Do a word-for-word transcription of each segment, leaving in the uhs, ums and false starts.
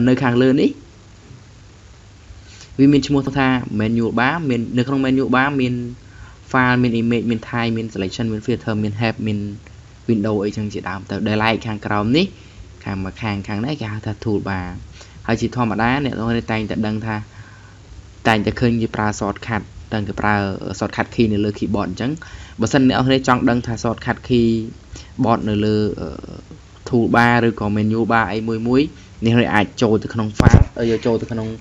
nơi khang lên ý vì mình chỉ muốn tha menu ba mình nếu không menu ba mình file mình image mình thay mình selection mình filter mình help mình window ấy chẳng chỉ đào từ delay khang chrome ní khang mà khang khang đấy cả thật thù bà hay chỉ thom mà đá này thôi tay tận đăng tha tay tận khơi như pra sọt khát tận cái pra sọt khát khi này lừa khi bọn chẳng bản thân nếu thế trong đăng tha sọt khát khi bọn này lừa thù ba rồi còn menu ba ấy mùi muối nên hơi ai trôi từ khung pháp ở giờ trôi từ khung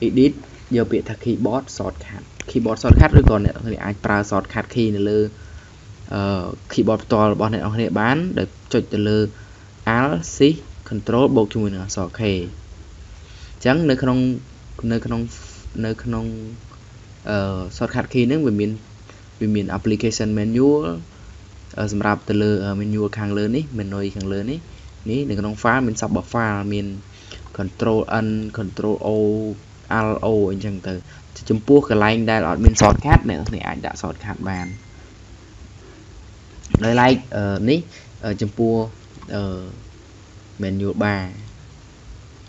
edit giờ bị thắc khi bot sọt khát khi bot sọt khát rồi còn này hơi ai pra sọt khát khi này lừa khi bọt to bọn này ông này bán được cho từ lư alt shift control bộ chung mình sọ khề chẳng nơi không nơi không nơi không shortcut khi nếu về miền về miền application menu ở sầm rạp từ lư menu càng lớn ấy mình nói càng lớn ấy ní đừng không phá mình sắp bỏ pha mình control n control o alt o anh chẳng từ chấm pua cái line đây là mình shortcut này thì anh đã shortcut bàn đây like uh, ní ở uh, chấm pua ở uh, menu ba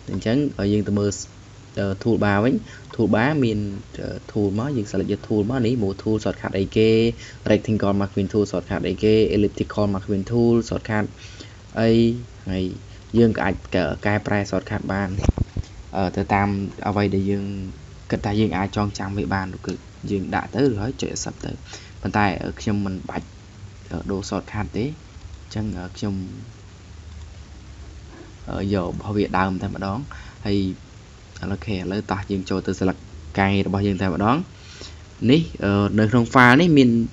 tình chấn ở dương từ mưa uh, thu ba với thu bá mình uh, thu má dương sẽ là thu má ní mùa thu sọt khát ấy kê rectangle mặc quyền thu sọt khát ấy kê elliptical mặc quyền thu sọt khát ấy ngày dương cái cỡ cái price sọt khát bàn ở từ tam ở vậy để dương cái ta dương ai chọn trang vị bàn được dương đã tới rồi chuyện sắp tới bàn tay ở khi mình bạch đồ sọt khát thế chẳng ở trong ở giờ bảo vệ đào mình thay mà đón hay là khe lấy tạt dương cho từ select cài bảo dương thay mà đón ní nơi trong pha ní mình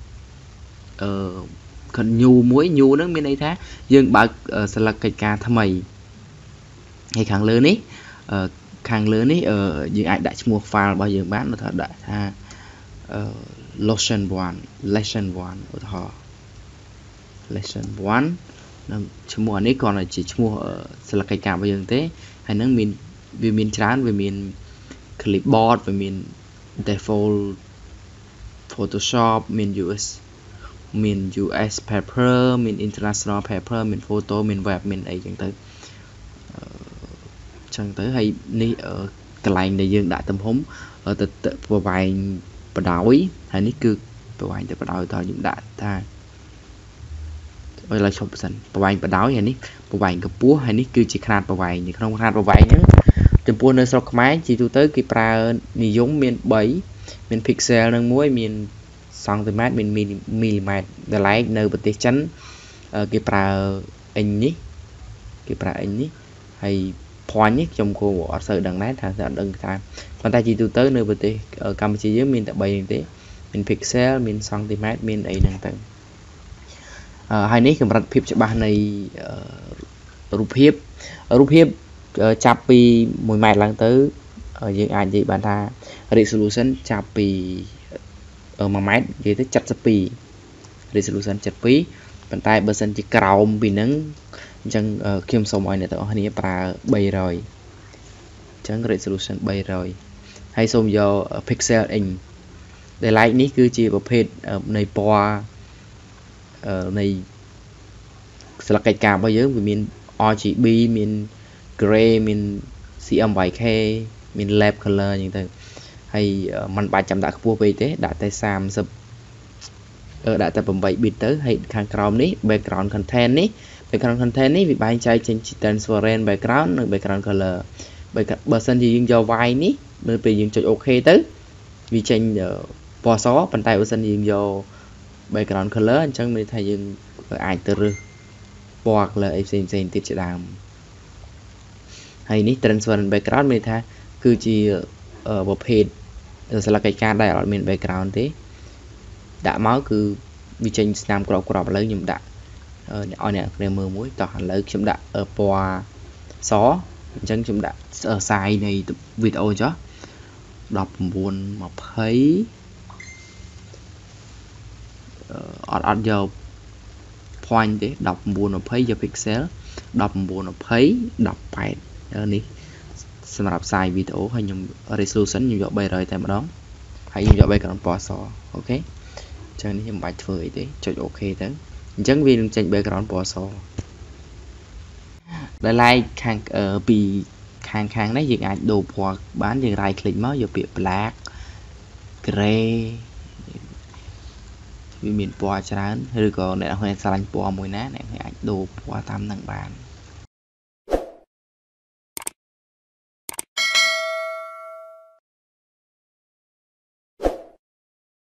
cần nhu muối nhu nước mình đây thế dương bảo select cái ca tham mày hay càng lớn ní càng lớn ní ở dương ai đã mua pha bao giờ bán nó thật đại ha lotion one lotion one của họ lesson one chúng mua này còn là chỉ mua ở là cái cả bây giờ thế hay nâng mình vì mình chán vì mình clipboard vì mình default Photoshop mình us mình us paper mình international paper mình photo mình web mình ấy chẳng tới chẳng tới hay ní ở cái lành này dương đã tâm hồn ở từ vào bài và đảo ý hay ní cứ vào bài từ vào đảo thôi những đã ta là chụp sẵn bảo anh bảo đáo vậy ní bảo anh gặp búa hay ní kêu chỉ khăn bảo anh nhưng không khăn bảo anh nhé chụp búa nơi sau máy chỉ tôi tới cái pra này giống miền bảy miền pixel đang muối miền cm miền mm để lại nơi bật tiết chắn cái pra anh ní cái pra anh ní hay point nhé trong cô bỏ sợ đằng lái thằng sợ đằng thằng còn ta chỉ tôi tới nơi bật tiết cầm chỉ dưới miền tại bảy thế miền pixel miền cm miền ấy đang tận hai nét cầm rạch phim cho ba này rụp hiếp rụp hiếp chạp vì mùi mạch lắng tới ở dưới ảnh gì bạn ta resolution chạp vì ở mà máy dưới tới chặt sắp vì resolution chặt phí bàn tay bờ sân chỉ cào vì nắng chẳng khiêm sầu mọi này tạo hình như bà bay rồi chẳng resolution bay rồi hay xong giờ pixel in để lại ní cứ chỉ vào page này qua Uh, này sẽ là cái cả bao giờ vì mình rgb mình gray mình cm vài khe mình lab color như thế hay uh, mình ba trăm đã mua về thế đã tay sam sập ở đã tập bấm bảy bit tới hay khang chrome ní background content ní background content ní vì bạn trai trên transparent background background color bờ sân thì dương do vai ní nơi về dương cho ok tới vì trên vò xó bàn tay bờ sân dương do background color anh chẳng mới thay dương ảnh từ rư hoặc là em xem xem tiết sẽ làm hay ní transfer background mình thay cứ chỉ ở bộ page sẽ là cái ca đại ở mình background thế đã máu cứ vì tranh nam cọp cọp lấy nhầm đã ở nè nè mưa muối tỏ lấy chúng đã ở qua xó chẳng chúng đã ở sai này video cho đọc buồn mà thấy ở ở giờ point đấy đọc buồn nó thấy giờ pixel đọc buồn nó thấy đọc bài đó ní xem đọc sai video hay nhung resolution nhung dọ bay rồi tại mà đón hãy nhung dọ bay còn bỏ sò ok chẳng những bài phơi đấy cho ok đấy chẳng vì đừng chạy bay còn bỏ sò lại like càng ở bị khang khang đấy dừng ảnh đồ hoặc bán dừng right click mới giờ bị black gray vì miền bò chán rồi còn để hơi xanh bò mùi nát này ảnh đồ bò tam năng bàn.